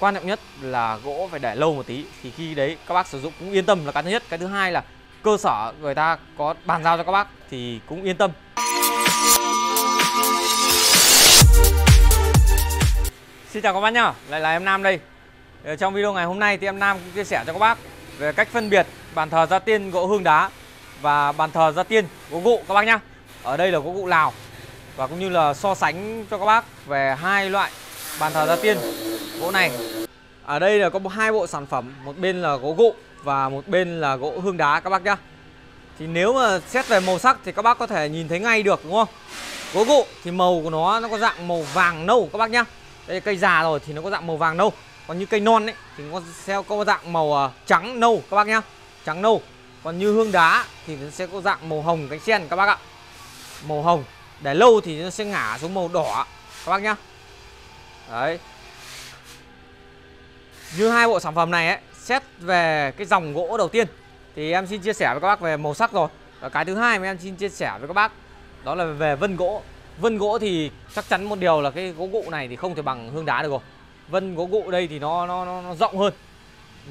Quan trọng nhất là gỗ phải để lâu một tí thì khi đấy các bác sử dụng cũng yên tâm là cái thứ nhất. Cái thứ hai là cơ sở người ta có bàn giao cho các bác thì cũng yên tâm. Xin chào các bác nhá, lại là em Nam đây. Trong video ngày hôm nay thì em Nam cũng chia sẻ cho các bác về cách phân biệt bàn thờ gia tiên gỗ hương đá và bàn thờ gia tiên gỗ gụ các bác nhá. Ở đây là gỗ gụ Lào, và cũng như là so sánh cho các bác về hai loại bàn thờ gia tiên gỗ này. Ở đây là có hai bộ sản phẩm, một bên là gỗ gụ và một bên là gỗ hương đá các bác nhá. Thì nếu mà xét về màu sắc thì các bác có thể nhìn thấy ngay được đúng không? Gỗ gụ thì màu của nó có dạng màu vàng nâu các bác nhá. Đây cây già rồi thì nó có dạng màu vàng nâu, còn như cây non ấy thì nó sẽ có dạng màu trắng nâu các bác nhá, trắng nâu. Còn như hương đá thì nó sẽ có dạng màu hồng cánh sen các bác ạ, màu hồng. Để lâu thì nó sẽ ngả xuống màu đỏ các bác nhá. Đấy. Như hai bộ sản phẩm này ấy, xét về cái dòng gỗ đầu tiên thì em xin chia sẻ với các bác về màu sắc rồi. Và cái thứ hai mà em xin chia sẻ với các bác đó là về vân gỗ. Vân gỗ thì chắc chắn một điều là cái gỗ gụ này thì không thể bằng hương đá được rồi. Vân gỗ gụ đây thì nó rộng hơn,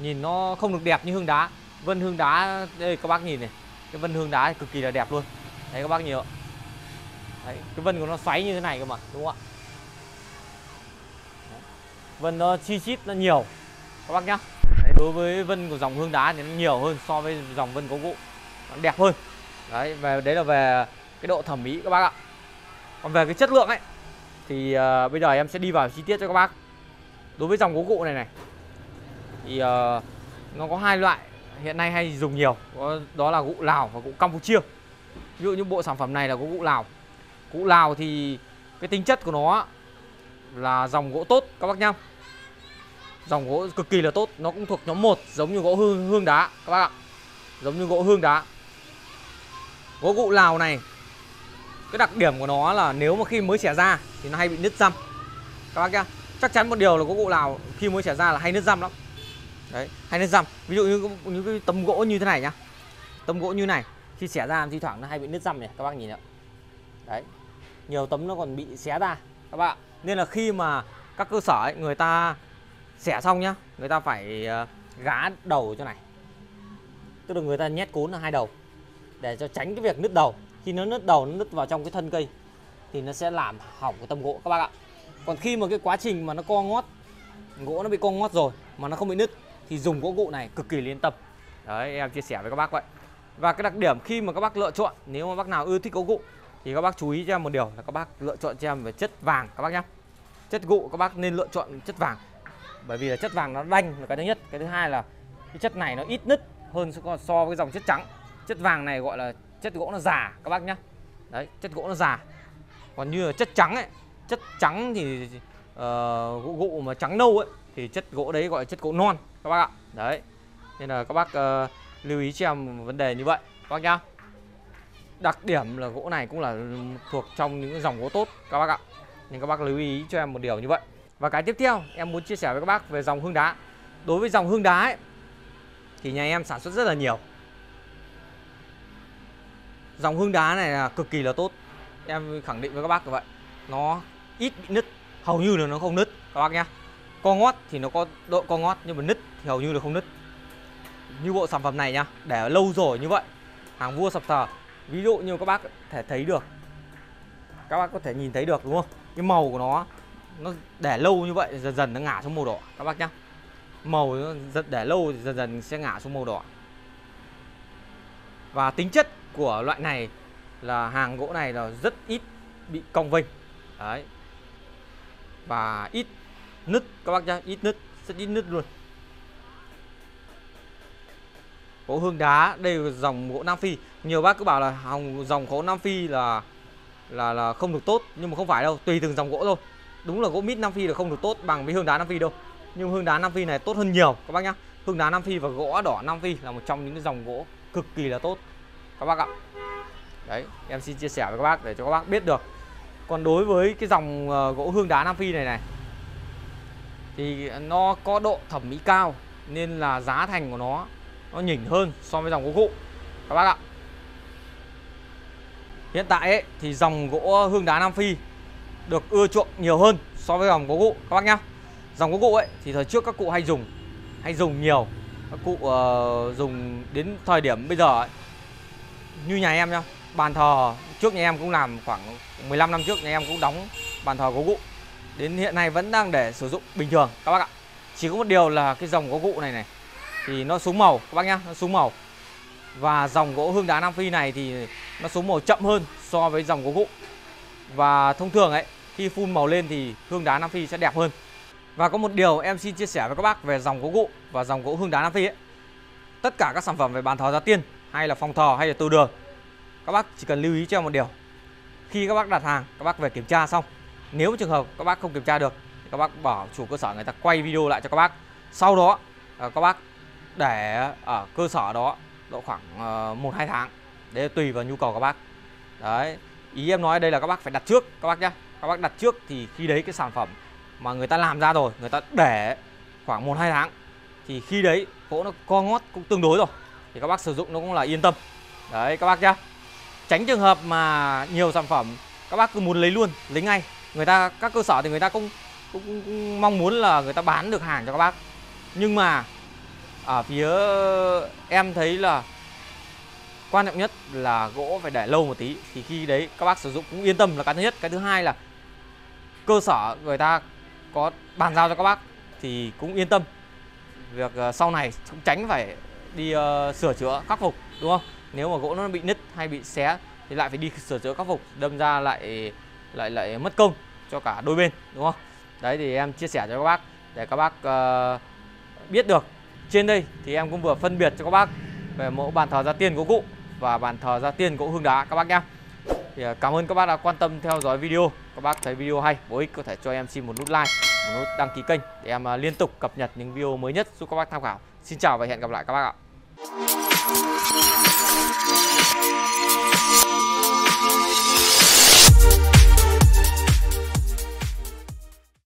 nhìn nó không được đẹp như hương đá. Vân hương đá đây các bác nhìn này, cái vân hương đá cực kỳ là đẹp luôn. Đấy các bác nhìn ạ. Đấy, cái vân của nó xoáy như thế này cơ mà, đúng không ạ? Vân nó chi chít, nó nhiều các bác nhá. Đấy, đối với vân của dòng hương đá thì nó nhiều hơn so với dòng vân gỗ gụ, nó đẹp hơn. Đấy, về đấy là về cái độ thẩm mỹ các bác ạ. Còn về cái chất lượng ấy thì bây giờ em sẽ đi vào chi tiết cho các bác. Đối với dòng gỗ gụ này thì nó có hai loại hiện nay hay dùng nhiều, đó là gỗ Lào và gỗ Campuchia. Ví dụ như bộ sản phẩm này là gỗ Lào. Gỗ Lào thì cái tính chất của nó là dòng gỗ tốt các bác nhá. Dòng gỗ cực kỳ là tốt, nó cũng thuộc nhóm 1 giống như gỗ hương đá các bác ạ. Giống như gỗ hương đá. Gỗ gụ Lào này, cái đặc điểm của nó là nếu mà khi mới xẻ ra thì nó hay bị nứt răm các bác nhá. Chắc chắn một điều là gỗ gụ Lào khi mới xẻ ra là hay nứt răm lắm. Đấy, hay nứt răm. Ví dụ như cái tấm gỗ như thế này nhá. Tấm gỗ như này khi xẻ ra thi thoảng nó hay bị nứt răm này các bác nhìn ạ. Đấy, nhiều tấm nó còn bị xé ra các bạn. Nên là khi mà các cơ sở ấy, người ta xẻ xong nhá, người ta phải gá đầu cho này, tức là người ta nhét cún là hai đầu để cho tránh cái việc nứt đầu. Khi nó nứt đầu, nó nứt vào trong cái thân cây thì nó sẽ làm hỏng cái tấm gỗ các bác ạ. Còn khi mà cái quá trình mà nó co ngót, gỗ nó bị co ngót rồi mà nó không bị nứt thì dùng gỗ gụ này cực kỳ yên tâm. Đấy, em chia sẻ với các bác vậy. Và cái đặc điểm khi mà các bác lựa chọn, nếu mà bác nào ưa thích gỗ gụ thì các bác chú ý cho em một điều là các bác lựa chọn cho em về chất vàng các bác nhá. Chất gụ các bác nên lựa chọn chất vàng, bởi vì là chất vàng nó đanh là cái thứ nhất. Cái thứ hai là cái chất này nó ít nứt hơn so với dòng chất trắng. Chất vàng này gọi là chất gỗ nó già các bác nhá. Đấy, chất gỗ nó già. Còn như là chất trắng ấy, chất trắng thì gụ mà trắng nâu ấy thì chất gỗ đấy gọi là chất gỗ non các bác ạ. Đấy, nên là các bác lưu ý cho em vấn đề như vậy các bác nhá. Đặc điểm là gỗ này cũng là thuộc trong những dòng gỗ tốt các bác ạ. Nên các bác lưu ý cho em một điều như vậy. Và cái tiếp theo em muốn chia sẻ với các bác về dòng hương đá. Đối với dòng hương đá ấy, thì nhà em sản xuất rất là nhiều. Dòng hương đá này là cực kỳ là tốt, em khẳng định với các bác như vậy. Nó ít bị nứt, hầu như là nó không nứt các bác nhé. Co ngót thì nó có độ co ngót, nhưng mà nứt thì hầu như là không nứt. Như bộ sản phẩm này nhá, để lâu rồi như vậy, hàng vua sập thờ. Ví dụ như các bác có thể thấy được, các bác có thể nhìn thấy được đúng không? Cái màu của nó để lâu như vậy dần dần nó ngả xuống màu đỏ các bác nhá. Màu nó để lâu dần dần sẽ ngả xuống màu đỏ. Và tính chất của loại này là hàng gỗ này là rất ít bị cong vênh. Đấy. Và ít nứt các bác nhá, ít nứt, rất ít nứt luôn. Gỗ hương đá đây là dòng gỗ Nam Phi. Nhiều bác cứ bảo là dòng gỗ Nam Phi là không được tốt, nhưng mà không phải đâu, tùy từng dòng gỗ thôi. Đúng là gỗ mít Nam Phi là không được tốt bằng với hương đá Nam Phi đâu, nhưng hương đá Nam Phi này tốt hơn nhiều các bác nhá. Hương đá Nam Phi và gỗ đỏ Nam Phi là một trong những cái dòng gỗ cực kỳ là tốt các bác ạ. Đấy, em xin chia sẻ với các bác để cho các bác biết được. Còn đối với cái dòng gỗ hương đá Nam Phi này thì nó có độ thẩm mỹ cao, nên là giá thành của nó nhỉnh hơn so với dòng gỗ gụ các bác ạ. Hiện tại ấy, thì dòng gỗ hương đá Nam Phi được ưa chuộng nhiều hơn so với dòng gỗ gụ các bác nhá. Dòng gỗ gụ ấy thì thời trước các cụ hay dùng nhiều. Các cụ dùng đến thời điểm bây giờ ấy, như nhà em nhá, bàn thờ trước nhà em cũng làm khoảng 15 năm trước, nhà em cũng đóng bàn thờ gỗ gụ, đến hiện nay vẫn đang để sử dụng bình thường các bác ạ. Chỉ có một điều là cái dòng gỗ gụ này thì nó xuống màu các bác nhá, nó xuống màu. Và dòng gỗ hương đá Nam Phi này thì nó xuống màu chậm hơn so với dòng gỗ gụ. Và thông thường ấy, khi phun màu lên thì hương đá Nam Phi sẽ đẹp hơn. Và có một điều em xin chia sẻ với các bác về dòng gỗ gụ và dòng gỗ hương đá Nam Phi ấy. Tất cả các sản phẩm về bàn thờ gia tiên hay là phòng thờ hay là từ đường, các bác chỉ cần lưu ý cho một điều. Khi các bác đặt hàng, các bác về kiểm tra xong, nếu trường hợp các bác không kiểm tra được thì các bác bảo chủ cơ sở người ta quay video lại cho các bác. Sau đó các bác để ở cơ sở đó độ khoảng 1-2 tháng. Đấy là tùy vào nhu cầu các bác. Đấy, ý em nói đây là các bác phải đặt trước các bác nhá. Các bác đặt trước thì khi đấy cái sản phẩm mà người ta làm ra rồi, người ta để khoảng 1-2 tháng thì khi đấy gỗ nó co ngót cũng tương đối rồi, thì các bác sử dụng nó cũng là yên tâm. Đấy các bác nhá. Tránh trường hợp mà nhiều sản phẩm các bác cứ muốn lấy luôn, lấy ngay. Người ta, các cơ sở thì người ta cũng mong muốn là người ta bán được hàng cho các bác. Nhưng mà ở phía em thấy là quan trọng nhất là gỗ phải để lâu một tí, thì khi đấy các bác sử dụng cũng yên tâm là cái thứ nhất. Cái thứ hai là cơ sở người ta có bàn giao cho các bác thì cũng yên tâm việc sau này, cũng tránh phải đi sửa chữa khắc phục, đúng không? Nếu mà gỗ nó bị nứt hay bị xé thì lại phải đi sửa chữa khắc phục, đâm ra lại mất công cho cả đôi bên, đúng không? Đấy thì em chia sẻ cho các bác để các bác biết được. Trên đây thì em cũng vừa phân biệt cho các bác về mẫu bàn thờ gia tiên gỗ gụ và bàn thờ gia tiên gỗ hương đá các bác nhé. Thì cảm ơn các bác đã quan tâm theo dõi video. Các bác thấy video hay, bổ ích có thể cho em xin một nút like, một nút đăng ký kênh để em liên tục cập nhật những video mới nhất giúp các bác tham khảo. Xin chào và hẹn gặp lại các bác ạ.